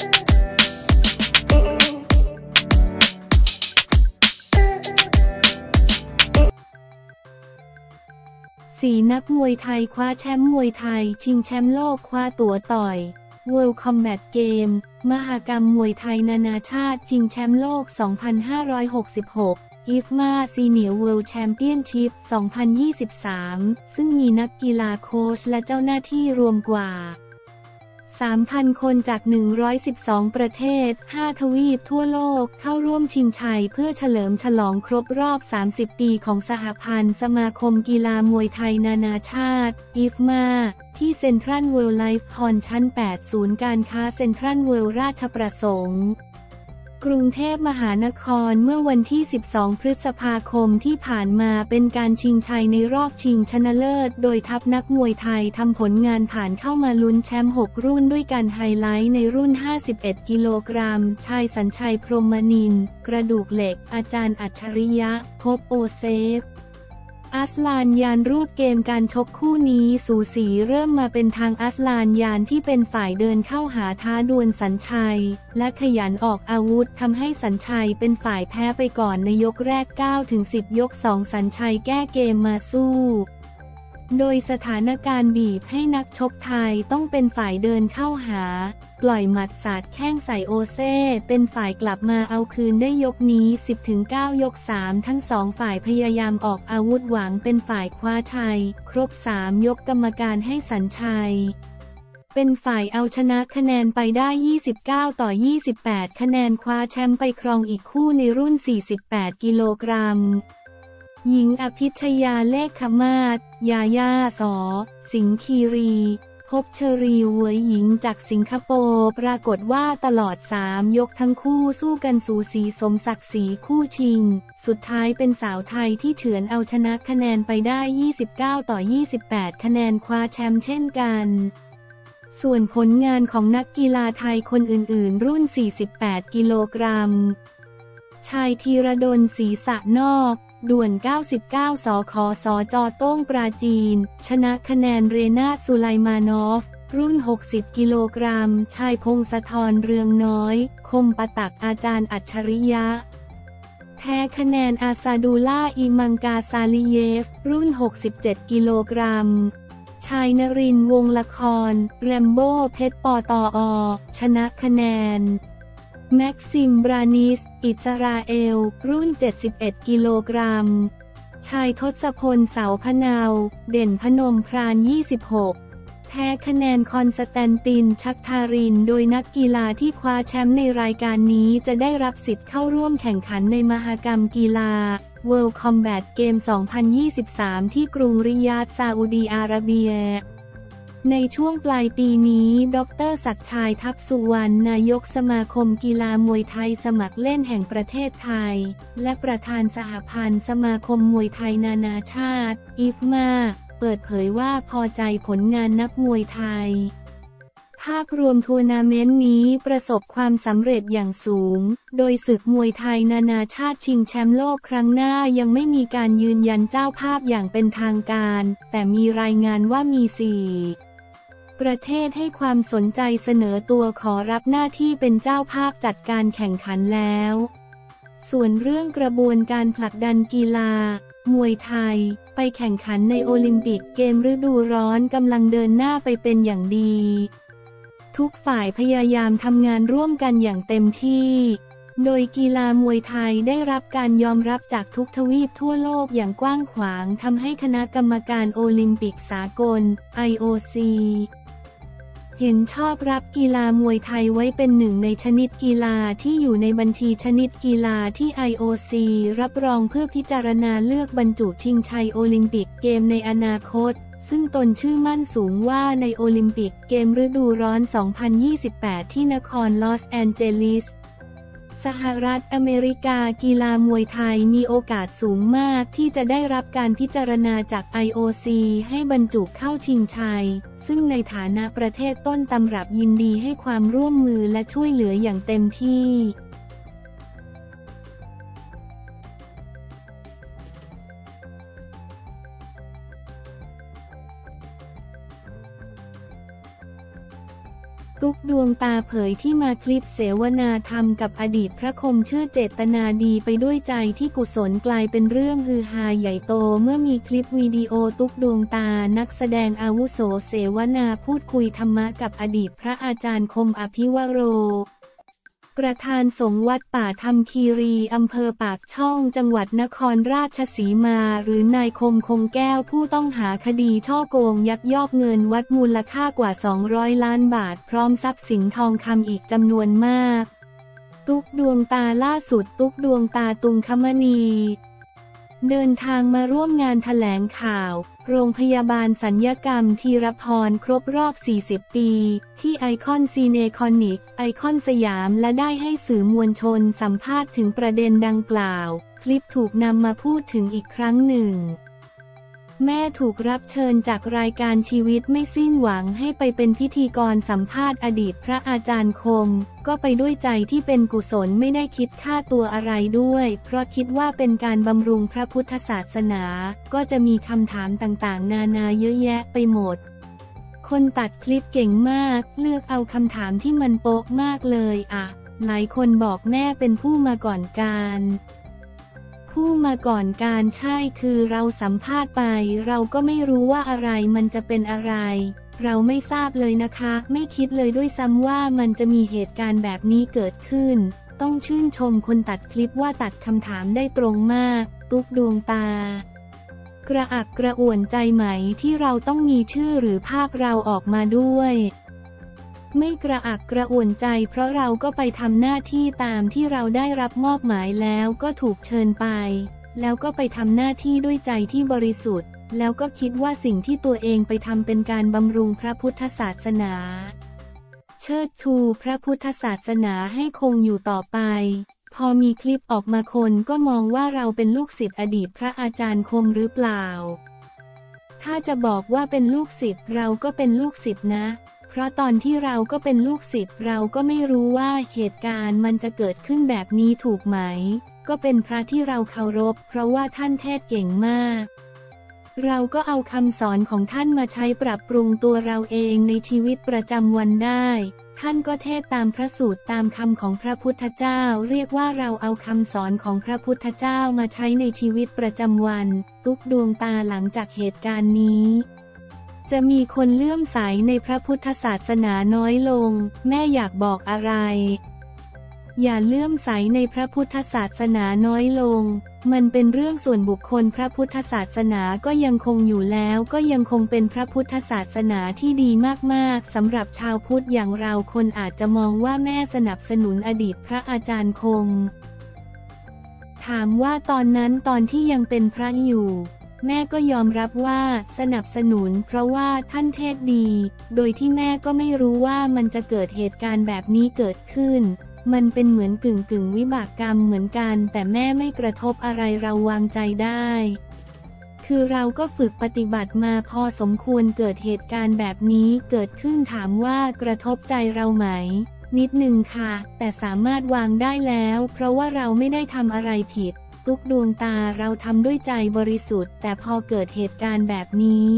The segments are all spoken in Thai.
4 นักมวยไทยคว้าแชมป์มวยไทยชิงแชมป์โลกคว้าตั๋วต่อย World Combat Games มหกรรมมวยไทยนานาชาติชิงแชมป์โลก 2566 Ifma Senior World Championship 2023 ซึ่งมีนักกีฬาโค้ชและเจ้าหน้าที่รวมกว่า 3,000 คนจาก 112 ประเทศ 5 ทวีปทั่วโลกเข้าร่วมชิงชัยเพื่อเฉลิมฉลองครบรอบ 30 ปีของสหพันธ์สมาคมกีฬามวยไทยนานาชาติ IFMA ที่เซ็นทรัลเวิลด์ไลฟ์พอลล์ชั้น 8 ศูนย์การค้าเซ็นทรัลเวิลด์ราชประสงค์กรุงเทพมหานครเมื่อวันที่ 12 พฤษภาคมที่ผ่านมาเป็นการชิงชัยในรอบชิงชนะเลิศโดยทัพนักมวยไทยทำผลงานผ่านเข้ามาลุ้นแชมป์ 6 รุ่นด้วยการไฮไลท์ในรุ่น 51 กิโลกรัมชายสัญชัย พรหมนินทร์กระดูกเหล็กอาจารย์อัจฉริยะพบโอเซฟอัสลานยานรูปเกมการชกคู่นี้สูสีเริ่มมาเป็นทางอัสลานยานที่เป็นฝ่ายเดินเข้าหาท้าดวลสัญชัยและขยันออกอาวุธทำให้สัญชัยเป็นฝ่ายแพ้ไปก่อนในยกแรก 9-10 ยก 2 สัญชัยแก้เกมมาสู้โดยสถานการณ์บีบให้นักชกไทยต้องเป็นฝ่ายเดินเข้าหาปล่อยหมัดสาดแข้งใส่โอเซ่เป็นฝ่ายกลับมาเอาคืนได้ยกนี้ 10-9 ยก 3ทั้งสองฝ่ายพยายามออกอาวุธหวังเป็นฝ่ายคว้าชัยครบ 3 ยกกรรมการให้สัญชัยเป็นฝ่ายเอาชนะคะแนนไปได้ 29-28 คะแนนคว้าแชมป์ไปครองอีกคู่ในรุ่น 48 กิโลกรัมหญิงอภิชยาเลขขมาศยาย่าสอสิงห์คีรีพบเชอรีเวยหญิงจากสิงคโปร์ปรากฏว่าตลอด3ยกทั้งคู่สู้กันสูสีสมศักดิ์ศรีคู่ชิงสุดท้ายเป็นสาวไทยที่เฉือนเอาชนะคะแนนไปได้ 29-28 คะแนนคว้าแชมป์เช่นกันส่วนผลงานของนักกีฬาไทยคนอื่นๆรุ่น 48 กิโลกรัมชายธีรดลศรีสะนอกด่วน 99 สคสจ.โต้งปราจีนชนะคะแนนเรนาท สุไลมานอฟรุ่น 60 กิโลกรัมชายพงศธรเรืองน้อยคมปตักอาจารย์อัจฉริยะแพ้คะแนนอาซาดูล่าอิมังกาซาลิเยฟรุ่น 67 กิโลกรัมชายนรินทร์วงศ์ละครแรมโบ้เพชรปตอ.ชนะคะแนนแม็กซิมบรานิสอิสราเอลรุ่น 71 กิโลกรัมชายทศพลเสาพนาวเด่นพนมพราน 26แพ้คะแนนคอนสแตนตินชักทารินโดยนักกีฬาที่คว้าแชมป์ในรายการนี้จะได้รับสิทธิ์เข้าร่วมแข่งขันในมหกรรมกีฬา World Combat Games 2023 ที่กรุงริยาดซาอุดีอาระเบียในช่วงปลายปีนี้ดร.ศักดิ์ชัย ทัพสุวรรณนายกสมาคมกีฬามวยไทยสมัครเล่นแห่งประเทศไทยและประธานสหพันธ์สมาคมมวยไทยนานาชาติ IFMA เปิดเผยว่าพอใจผลงานนักมวยไทยภาพรวมทัวร์นาเมนต์นี้ประสบความสำเร็จอย่างสูงโดยศึกมวยไทยนานาชาติชิงแชมป์โลกครั้งหน้ายังไม่มีการยืนยันเจ้าภาพอย่างเป็นทางการแต่มีรายงานว่ามี 4 ประเทศให้ความสนใจเสนอตัวขอรับหน้าที่เป็นเจ้าภาพจัดการแข่งขันแล้วส่วนเรื่องกระบวนการผลักดันกีฬามวยไทยไปแข่งขันในโอลิมปิกเกมฤดูร้อนกำลังเดินหน้าไปเป็นอย่างดีทุกฝ่ายพยายามทำงานร่วมกันอย่างเต็มที่โดยกีฬามวยไทยได้รับการยอมรับจากทุกทวีปทั่วโลกอย่างกว้างขวางทำให้คณะกรรมการโอลิมปิกสากล IOC เห็นชอบรับกีฬามวยไทยไว้เป็นหนึ่งในชนิดกีฬาที่อยู่ในบัญชีชนิดกีฬาที่ IOC รับรองเพื่อพิจารณาเลือกบรรจุชิงชัยโอลิมปิกเกมในอนาคตซึ่งตนเชื่อมั่นสูงว่าในโอลิมปิกเกมฤดูร้อน 2028 ที่นครลอสแอนเจลิสสหรัฐอเมริกากีฬามวยไทยมีโอกาสสูงมากที่จะได้รับการพิจารณาจาก IOC ให้บรรจุเข้าชิงชัยซึ่งในฐานะประเทศต้นตำรับยินดีให้ความร่วมมือและช่วยเหลืออย่างเต็มที่ กดวงตาเผยที่มาคลิปเสวนาธรรมกับอดีตพระคมเชื่อเจตนาดีไปด้วยใจที่กุศลกลายเป็นเรื่องฮือฮาใหญ่โตเมื่อมีคลิปวิดีโอตุ๊กดวงตานักแสดงอาวุโสเสวนาพูดคุยธรรมะกับอดีตพระอาจารย์คมอภิวโรประธานสงฆ์วัดป่าธรรมคีรีอำเภอปากช่องจังหวัดนครราชสีมาหรือนายคมคงแก้วผู้ต้องหาคดีฉ้อโกงยักยอกเงินวัดมูลค่ากว่า200ล้านบาทพร้อมทรัพย์สินทองคำอีกจำนวนมากตุ๊กดวงตาล่าสุดตุ๊กดวงตาตุงคมณีเดินทางมาร่วมงานแถลงข่าวโรงพยาบาลศัลยกรรมธีรพรครบรอบ40ปีที่ไอคอนซีเนคอนิกไอคอนสยามและได้ให้สื่อมวลชนสัมภาษณ์ถึงประเด็นดังกล่าวคลิปถูกนำมาพูดถึงอีกครั้งหนึ่งแม่ถูกรับเชิญจากรายการชีวิตไม่สิ้นหวังให้ไปเป็นพิธีกรสัมภาษณ์อดีตพระอาจารย์คมก็ไปด้วยใจที่เป็นกุศลไม่ได้คิดค่าตัวอะไรด้วยเพราะคิดว่าเป็นการบำรุงพระพุทธศาสนาก็จะมีคำถามต่างๆนานาเยอะแยะไปหมดคนตัดคลิปเก่งมากเลือกเอาคำถามที่มันโป๊ะมากเลยอ่ะหลายคนบอกแม่เป็นผู้มาก่อนการใช่คือเราสัมภาษณ์ไปเราก็ไม่รู้ว่าอะไรมันจะเป็นอะไรเราไม่ทราบเลยนะคะไม่คิดเลยด้วยซ้ำว่ามันจะมีเหตุการณ์แบบนี้เกิดขึ้นต้องชื่นชมคนตัดคลิปว่าตัดคำถามได้ตรงมากตุ๊กดวงตากระอักกระอ่วนใจไหมที่เราต้องมีชื่อหรือภาพเราออกมาด้วยไม่กระอักกระอ่วนใจเพราะเราก็ไปทำหน้าที่ตามที่เราได้รับมอบหมายแล้วก็ถูกเชิญไปแล้วก็ไปทำหน้าที่ด้วยใจที่บริสุทธิ์แล้วก็คิดว่าสิ่งที่ตัวเองไปทำเป็นการบำรุงพระพุทธศาสนาเชิดชูพระพุทธศาสนาให้คงอยู่ต่อไปพอมีคลิปออกมาคนก็มองว่าเราเป็นลูกศิษย์อดีตพระอาจารย์คมหรือเปล่าถ้าจะบอกว่าเป็นลูกศิษย์เราก็เป็นลูกศิษย์นะเพราะตอนที่เราก็เป็นลูกศิษย์เราก็ไม่รู้ว่าเหตุการณ์มันจะเกิดขึ้นแบบนี้ถูกไหมก็เป็นพระที่เราเคารพเพราะว่าท่านเทศน์เก่งมากเราก็เอาคำสอนของท่านมาใช้ปรับปรุงตัวเราเองในชีวิตประจำวันได้ท่านก็เทศน์ตามพระสูตรตามคำของพระพุทธเจ้าเรียกว่าเราเอาคำสอนของพระพุทธเจ้ามาใช้ในชีวิตประจำวันตุ๊กดวงตาหลังจากเหตุการณ์นี้จะมีคนเลื่อมใสในพระพุทธศาสนาน้อยลงแม่อยากบอกอะไรอย่าเลื่อมใสในพระพุทธศาสนาน้อยลงมันเป็นเรื่องส่วนบุคคลพระพุทธศาสนาก็ยังคงอยู่แล้วก็ยังคงเป็นพระพุทธศาสนาที่ดีมากๆสำหรับชาวพุทธอย่างเราคนอาจจะมองว่าแม่สนับสนุนอดีตพระอาจารย์คงถามว่าตอนนั้นตอนที่ยังเป็นพระอยู่แม่ก็ยอมรับว่าสนับสนุนเพราะว่าท่านเทศน์ดีโดยที่แม่ก็ไม่รู้ว่ามันจะเกิดเหตุการณ์แบบนี้เกิดขึ้นมันเป็นเหมือนกึ่งวิบากกรรมเหมือนกันแต่แม่ไม่กระทบอะไรเราวางใจได้คือเราก็ฝึกปฏิบัติมาพอสมควรเกิดเหตุการณ์แบบนี้เกิดขึ้นถามว่ากระทบใจเราไหมนิดนึงค่ะแต่สามารถวางได้แล้วเพราะว่าเราไม่ได้ทำอะไรผิดตุ๊กดวงตาเราทำด้วยใจบริสุทธิ์แต่พอเกิดเหตุการณ์แบบนี้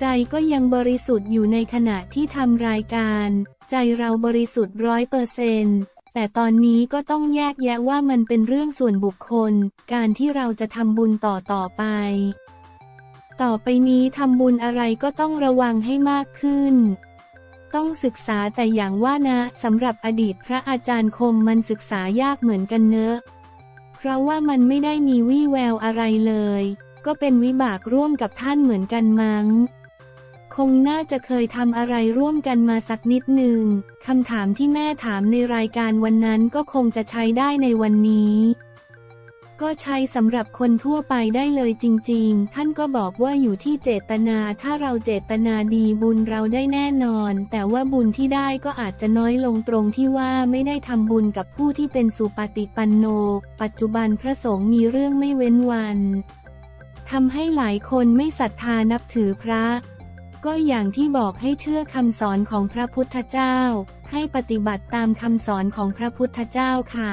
ใจก็ยังบริสุทธิ์อยู่ในขณะที่ทำรายการใจเราบริสุทธิ์100%แต่ตอนนี้ก็ต้องแยกแยะว่ามันเป็นเรื่องส่วนบุคคลการที่เราจะทำบุญต่อไปนี้ทำบุญอะไรก็ต้องระวังให้มากขึ้นต้องศึกษาแต่อย่างว่านะสำหรับอดีตพระอาจารย์คมมันศึกษายากเหมือนกันเนอะเพราะว่ามันไม่ได้มีวี่แววอะไรเลยก็เป็นวิบากร่วมกับท่านเหมือนกันมั้งคงน่าจะเคยทำอะไรร่วมกันมาสักนิดนึงคำถามที่แม่ถามในรายการวันนั้นก็คงจะใช้ได้ในวันนี้ก็ใช้สำหรับคนทั่วไปได้เลยจริงๆท่านก็บอกว่าอยู่ที่เจตนาถ้าเราเจตนาดีบุญเราได้แน่นอนแต่ว่าบุญที่ได้ก็อาจจะน้อยลงตรงที่ว่าไม่ได้ทำบุญกับผู้ที่เป็นสุปฏิปันโนปัจจุบันพระสงฆ์มีเรื่องไม่เว้นวันทำให้หลายคนไม่ศรัทธานับถือพระก็อย่างที่บอกให้เชื่อคำสอนของพระพุทธเจ้าให้ปฏิบัติตามคำสอนของพระพุทธเจ้าค่ะ